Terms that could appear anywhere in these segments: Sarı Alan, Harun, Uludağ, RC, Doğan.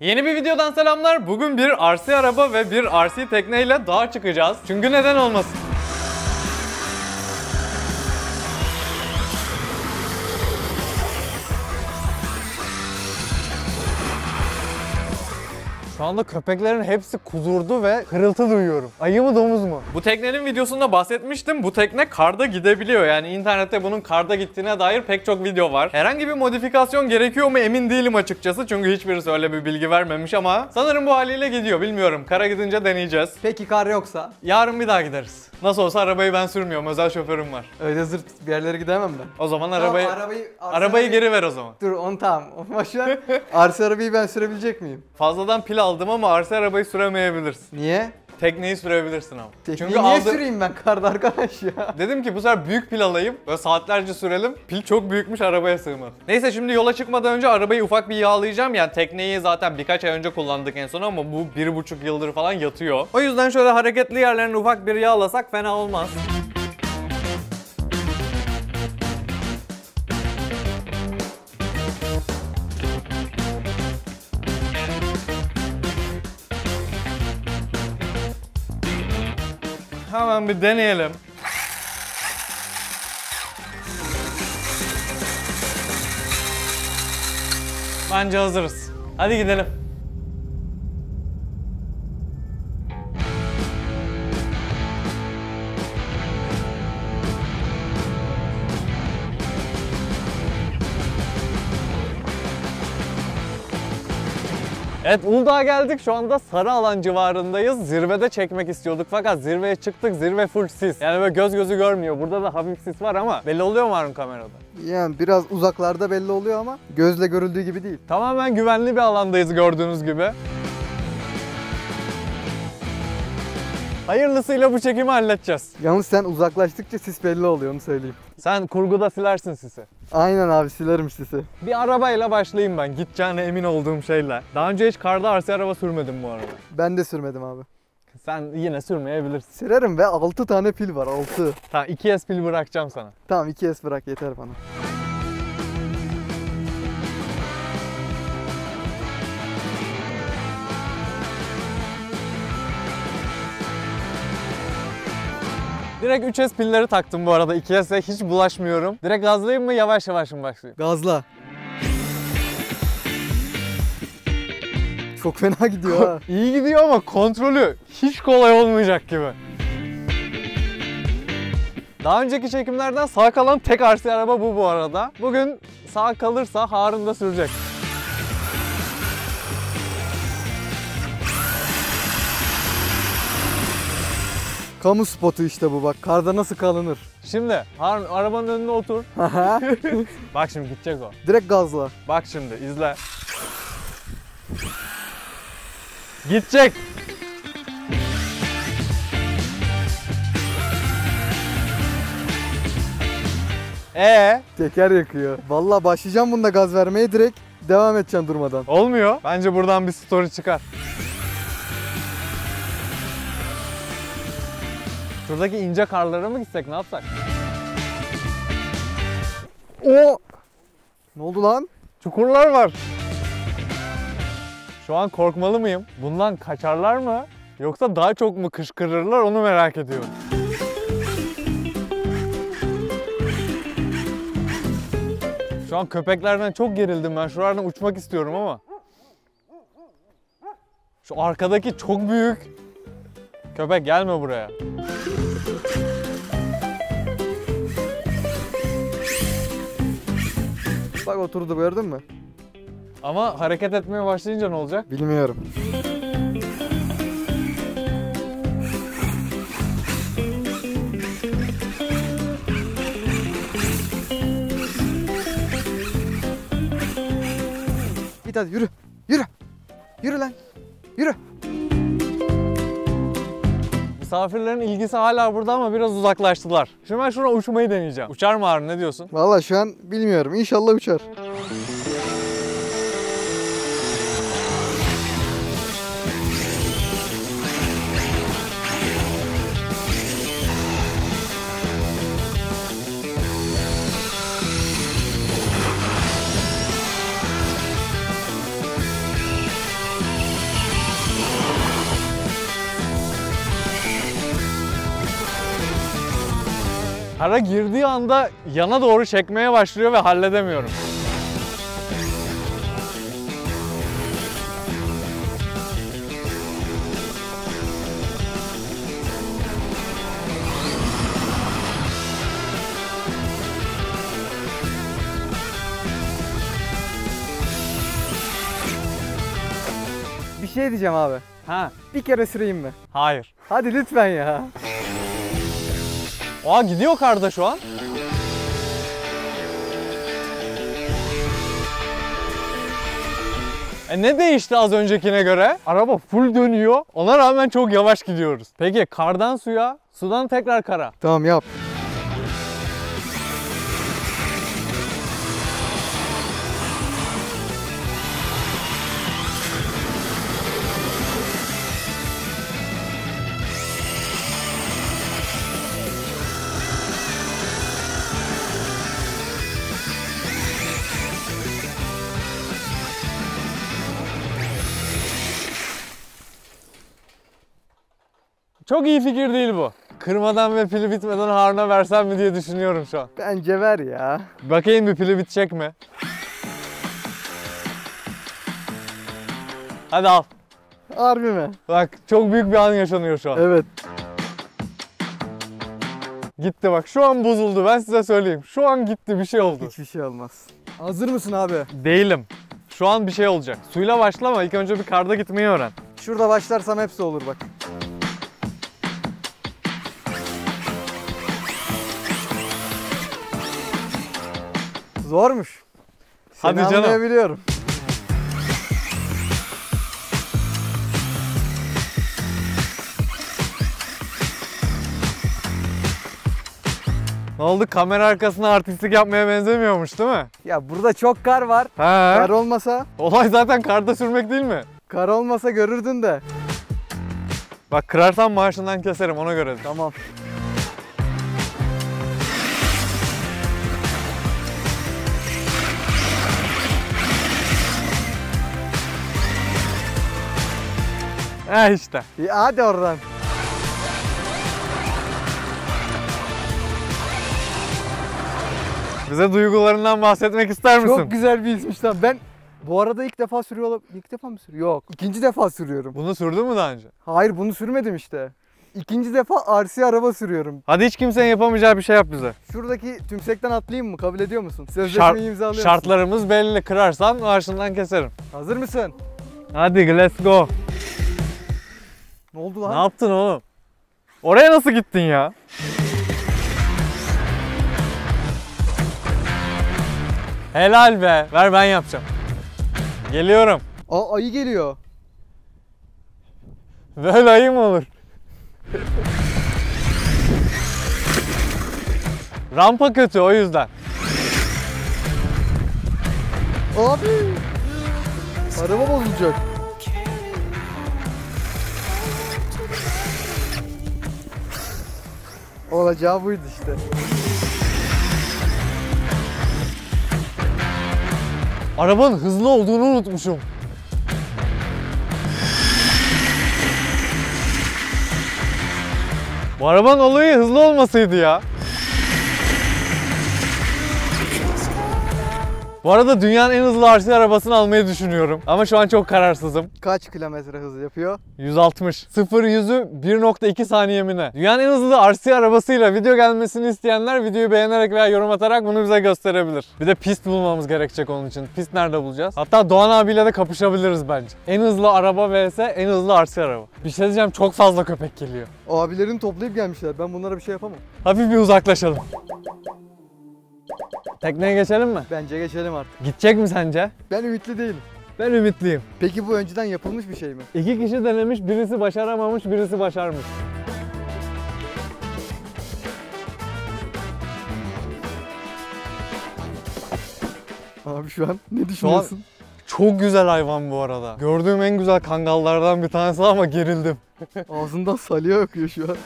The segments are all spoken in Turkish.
Yeni bir videodan selamlar. Bugün bir RC araba ve bir RC tekneyle dağa çıkacağız. Çünkü neden olmasın? Şu anda köpeklerin hepsi kudurdu ve hırıltı duyuyorum. Ayı mı domuz mu? Bu teknenin videosunda bahsetmiştim. Bu tekne karda gidebiliyor. Yani internette bunun karda gittiğine dair pek çok video var. Herhangi bir modifikasyon gerekiyor mu emin değilim açıkçası. Çünkü hiçbirisi öyle bir bilgi vermemiş ama sanırım bu haliyle gidiyor. Bilmiyorum. Kara gidince deneyeceğiz. Peki kar yoksa? Yarın bir daha gideriz. Nasıl olsa arabayı ben sürmüyorum. Özel şoförüm var. Öyle zırt bir yerlere gidemem ben. O zaman tamam, arabayı geri ver o zaman. Dur onu tamam. Başlar. Arsa arabayı ben sürebilecek miyim? Fazladan pil aldım ama RC arabayı süremeyebilirsin. Niye? Tekneyi sürebilirsin ama. Tekneyi çünkü niye süreyim ben karda arkadaş ya? Dedim ki bu sefer büyük pil alayım. Böyle saatlerce sürelim. Pil çok büyükmüş, arabaya sığmaz. Neyse şimdi yola çıkmadan önce arabayı ufak bir yağlayacağım. Yani tekneyi zaten birkaç ay önce kullandık en son ama bu 1,5 yıldır falan yatıyor. O yüzden şöyle hareketli yerlerini ufak bir yağlasak fena olmaz. Hemen bir deneyelim. Bence hazırız. Hadi gidelim. Evet, Uludağ'a geldik. Şu anda Sarı Alan civarındayız. Zirvede çekmek istiyorduk fakat zirveye çıktık. Zirve full sis. Yani böyle göz gözü görmüyor. Burada da hafif sis var ama belli oluyor mu Harun kamerada? Yani biraz uzaklarda belli oluyor ama gözle görüldüğü gibi değil. Tamamen güvenli bir alandayız gördüğünüz gibi. Hayırlısıyla bu çekimi halledeceğiz. Yalnız sen uzaklaştıkça sis belli oluyor, onu söyleyeyim. Sen kurguda silersin sisi. Aynen abi, silerim sisi. Bir arabayla başlayayım ben, gideceğine emin olduğum şeyler. Daha önce hiç karda RC araba sürmedim bu arada. Ben de sürmedim abi. Sen yine sürmeyebilirsin. Sürerim ve 6 tane pil var, 6. Tamam, 2S pil bırakacağım sana. Tamam, 2S bırak yeter bana. Direkt 3S pilleri taktım bu arada, 2S'e hiç bulaşmıyorum. Direkt gazlayayım mı, yavaş yavaş mı başlayayım? Gazla. Çok fena gidiyor ha. İyi gidiyor ama kontrolü hiç kolay olmayacak gibi. Daha önceki çekimlerden sağ kalan tek RC araba bu arada. Bugün sağ kalırsa Harun da sürecek. Kamu spotu işte bu, bak karda nasıl kalınır. Şimdi Harun arabanın önüne otur. Bak şimdi gidecek o. Direkt gazla. Bak şimdi izle. Gidecek. Teker yakıyor. Vallahi başlayacağım bunda gaz vermeye, direkt devam edeceğim durmadan. Olmuyor. Bence buradan bir story çıkar. Şuradaki ince karlara mı gitsek, ne yapsak? O! Ne oldu lan? Çukurlar var. Şu an korkmalı mıyım? Bundan kaçarlar mı? Yoksa daha çok mu kışkırırlar, onu merak ediyorum. Şu an köpeklerden çok gerildim ben. Şuradan uçmak istiyorum ama. Şu arkadaki çok büyük. Köpek gelme buraya. Bak oturdu, gördün mü? Ama hareket etmeye başlayınca ne olacak? Bilmiyorum. Git hadi, yürü. Yürü. Yürü lan. Yürü. Misafirlerin ilgisi hala burada ama biraz uzaklaştılar. Şimdi ben şuna uçmayı deneyeceğim. Uçar mı Harun, ne diyorsun? Vallahi şu an bilmiyorum. İnşallah uçar. Kara girdiği anda yana doğru çekmeye başlıyor ve halledemiyorum. Bir şey diyeceğim abi. Ha. Bir kere süreyim mi? Hayır. Hadi lütfen ya. Aa, gidiyor karda şu an. Ne değişti az öncekine göre? Araba full dönüyor. Ona rağmen çok yavaş gidiyoruz. Peki kardan suya, sudan tekrar kara. Tamam yap. Çok iyi fikir değil bu. Kırmadan ve pili bitmeden Harun'a versem mi diye düşünüyorum şu an. Bence ver ya. Bakayım bir pili bitecek mi? Hadi al. Harbi mi? Bak çok büyük bir an yaşanıyor şu an. Evet. Gitti bak, şu an bozuldu, ben size söyleyeyim. Şu an gitti, bir şey oldu. Hiçbir şey olmaz. Hazır mısın abi? Değilim. Şu an bir şey olacak. Suyla başlama, ilk önce bir karda gitmeyi öğren. Şurada başlarsam hepsi olur bak. Zormuş. Seni hadi canım. Anlayabiliyorum. Ne oldu? Kamera arkasına artistlik yapmaya benzemiyormuş değil mi? Ya burada çok kar var. He. Kar olmasa? Olay zaten karda sürmek değil mi? Kar olmasa görürdün de. Bak kırarsan maaşından keserim, ona göre. Tamam. Ha işte. Ya hadi oradan. Bize duygularından bahsetmek ister misin? Çok güzel bir ismiş lan. Ben bu arada ilk defa sürüyor olabilirim. İlk defa mı sürüyorum? Yok. İkinci defa sürüyorum. Bunu sürdün mü daha önce? Hayır, bunu sürmedim işte. İkinci defa RC araba sürüyorum. Hadi hiç kimsenin yapamayacağı bir şey yap bize. Şuradaki tümsekten atlayayım mı? Kabul ediyor musun? Sözleşmeyi imzalıyor musun? Şartlarımız belli. Kırarsan karşından keserim. Hazır mısın? Hadi let's go. Ne oldu lan? Ne yaptın oğlum? Oraya nasıl gittin ya? Helal be. Ver ben yapacağım. Geliyorum. Aa, ayı geliyor. Böyle ayı mı olur? Rampa kötü o yüzden. Abi. Araba bozulacak. Olacağı buydu işte. Arabanın hızlı olduğunu unutmuşum. Bu arabanın olayı hızlı olmasıydı ya. Bu arada dünyanın en hızlı RC arabasını almayı düşünüyorum. Ama şu an çok kararsızım. Kaç kilometre hızı yapıyor? 160. 0-100'ü 1.2 saniyemine. Dünyanın en hızlı RC arabasıyla video gelmesini isteyenler videoyu beğenerek veya yorum atarak bunu bize gösterebilir. Bir de pist bulmamız gerekecek onun için. Pist nerede bulacağız? Hatta Doğan abiyle de kapışabiliriz bence. En hızlı araba vs en hızlı RC araba. Bir şey diyeceğim, çok fazla köpek geliyor. O abilerini toplayıp gelmişler. Ben bunlara bir şey yapamam. Hafif bir uzaklaşalım. Tekneye geçelim mi? Bence geçelim artık. Gidecek mi sence? Ben ümitli değilim. Ben ümitliyim. Peki bu önceden yapılmış bir şey mi? İki kişi denemiş, birisi başaramamış, birisi başarmış. Abi şu an ne düşünüyorsun? Çok güzel hayvan bu arada. Gördüğüm en güzel kangallardan bir tanesi ama gerildim. Ağzından salya akıyor şu an.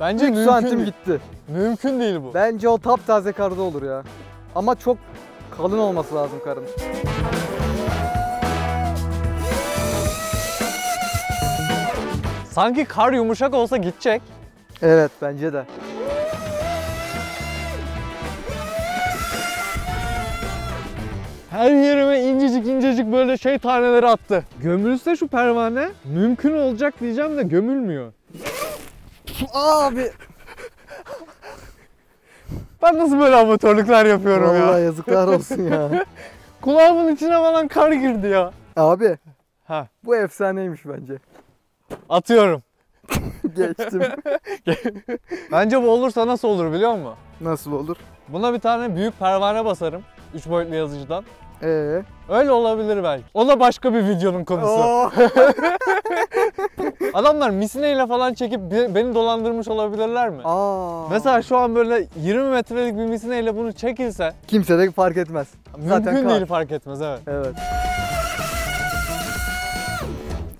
Bence 3 santim gitti. Mümkün değil bu. Bence o taptaze karda olur ya. Ama çok Kalın olması lazım karın. Sanki kar yumuşak olsa gidecek. Evet, bence de. Her yerime incecik incecik böyle şey taneleri attı. Gömülse şu pervane mümkün olacak diyeceğim de gömülmüyor. Abi. Ben nasıl böyle amatörlükler yapıyorum vallahi ya? Vallahi yazıklar olsun ya. Kulağımın içine falan kar girdi ya. Abi. Ha. Bu efsaneymiş bence. Atıyorum. Geçtim. Bence bu olursa nasıl olur biliyor musun? Nasıl olur? Buna bir tane büyük pervane basarım. 3 boyutlu yazıcıdan. Öyle olabilir belki. O da başka bir videonun konusu. Adamlar misineyle falan çekip beni dolandırmış olabilirler mi? Mesela şu an böyle 20 metrelik bir misineyle bunu çekilse kimse de fark etmez. Mümkün değil, fark etmez, evet. Evet.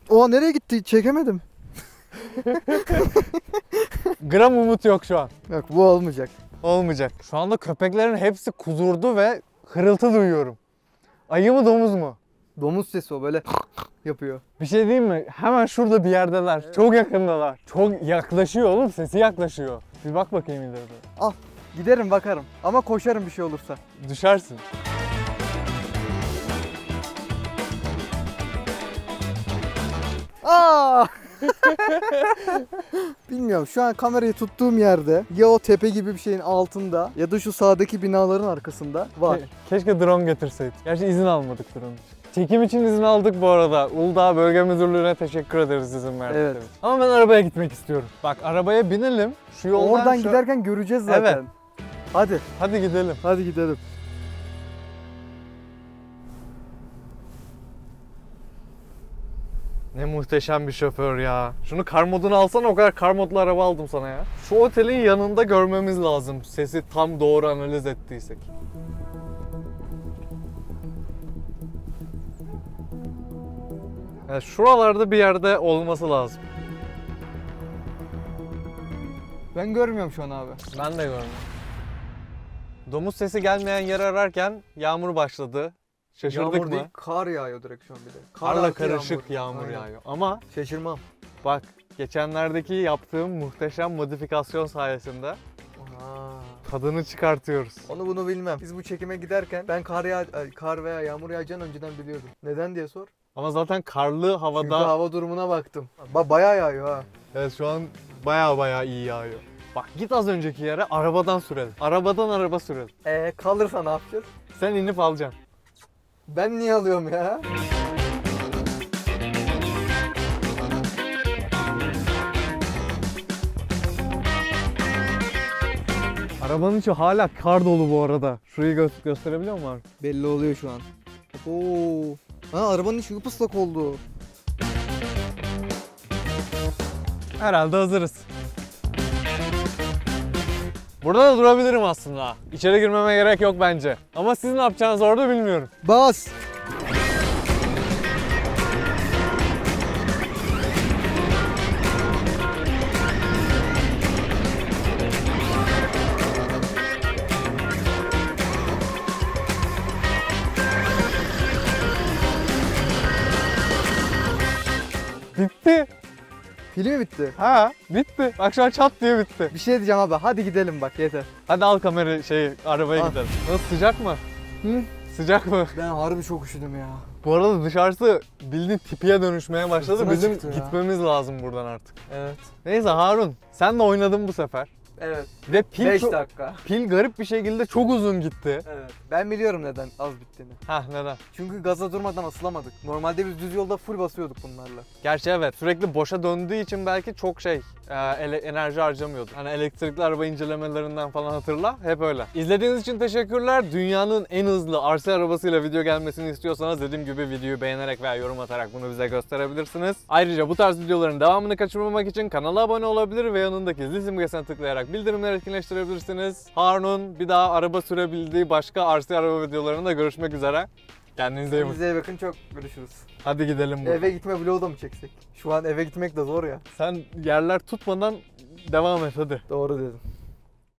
O nereye gitti? Çekemedim. Gram umut yok şu an. Yok, bu olmayacak. Olmayacak. Şu anda köpeklerin hepsi kudurdu ve hırıltı duyuyorum. Ayı mı domuz mu? Domuz sesi o, böyle yapıyor. Bir şey diyeyim mi? Hemen şurada bir yerdeler. Evet. Çok yakındalar. Çok yaklaşıyor oğlum, sesi yaklaşıyor. Bir bak bakayım ileride. Al, giderim bakarım ama koşarım bir şey olursa. Düşersin. Aa! Bilmiyorum, şu an kamerayı tuttuğum yerde ya o tepe gibi bir şeyin altında ya da şu sağdaki binaların arkasında var. Keşke drone getirseydik. Gerçi izin almadık drone için. Çekim için izin aldık bu arada. Uludağ Bölge Müdürlüğü'ne teşekkür ederiz izin verdiğiniz için. Evet. Ama ben arabaya gitmek istiyorum. Bak, arabaya binelim. Şu yoldan oradan giderken göreceğiz zaten. Evet. Hadi. Hadi gidelim. Hadi gidelim. Ne muhteşem bir şoför ya. Şunu kar modunu alsana, o kadar kar modlu araba aldım sana ya. Şu otelin yanında görmemiz lazım. Sesi tam doğru analiz ettiysek. Yani şuralarda bir yerde olması lazım. Ben görmüyorum şu an abi. Ben de görmüyorum. Domuz sesi gelmeyen yer ararken yağmur başladı. Şaşırdık yağmur mı? Değil, kar yağıyor direkt şu an bir de. Karla karışık yağmur yağıyor ama... Şaşırmam. Bak, geçenlerdeki yaptığım muhteşem modifikasyon sayesinde tadını çıkartıyoruz. Onu bunu bilmem. Biz bu çekime giderken ben kar veya yağmur yağacağını önceden biliyordum. Neden diye sor. Ama zaten karlı havada... Çünkü hava durumuna baktım. Bayağı yağıyor ha. Evet, şu an bayağı iyi yağıyor. Bak, git az önceki yere, arabadan sürelim. Arabadan araba sürelim. Kalırsa ne yapacağız? Sen inip alacaksın. Ben niye alıyorum ya? Arabanın içi hala kar dolu bu arada. Şurayı gösterebiliyor musun abi? Belli oluyor şu an. Oo. Ha, arabanın içi ıslak oldu. Herhalde hazırız. Burada da durabilirim aslında. İçeri girmeme gerek yok bence. Ama siz ne yapacağınızı orada bilmiyorum. Bas! Bitti. Pili mi bitti? Ha, bitti. Bak şu an çat diye bitti. Bir şey diyeceğim abi, hadi gidelim bak, yeter. Hadi al kamerayı, arabaya al. Gidelim. Nasıl, sıcak mı? Hı? Sıcak mı? Ben harbi çok üşüdüm ya. Bu arada dışarısı bildiğin tipiye dönüşmeye başladı. Bizim gitmemiz lazım buradan artık. Evet. Neyse Harun, sen de oynadın bu sefer. Evet. Ve pil 5 dakika. Pil garip bir şekilde çok uzun gitti. Evet. Ben biliyorum neden az bittiğini. Hah, neden? Çünkü gaza durmadan asılamadık. Normalde biz düz yolda full basıyorduk bunlarla. Gerçi evet, sürekli boşa döndüğü için belki çok enerji harcamıyorduk. Hani elektrikli araba incelemelerinden falan hatırla, hep öyle. İzlediğiniz için teşekkürler. Dünyanın en hızlı RC arabasıyla video gelmesini istiyorsanız dediğim gibi videoyu beğenerek veya yorum atarak bunu bize gösterebilirsiniz. Ayrıca bu tarz videoların devamını kaçırmamak için kanala abone olabilir ve yanındaki zil simgesine tıklayarak bildirimleri etkinleştirebilirsiniz. Harun'un bir daha araba sürebildiği başka RC araba videolarında görüşmek üzere. Kendinize iyi bakın. Kendinize bakın, çok görüşürüz. Hadi gidelim buradan. Eve gitme vlogu da mı çeksek? Şu an eve gitmek de zor ya. Sen yerler tutmadan devam et hadi. Doğru dedim.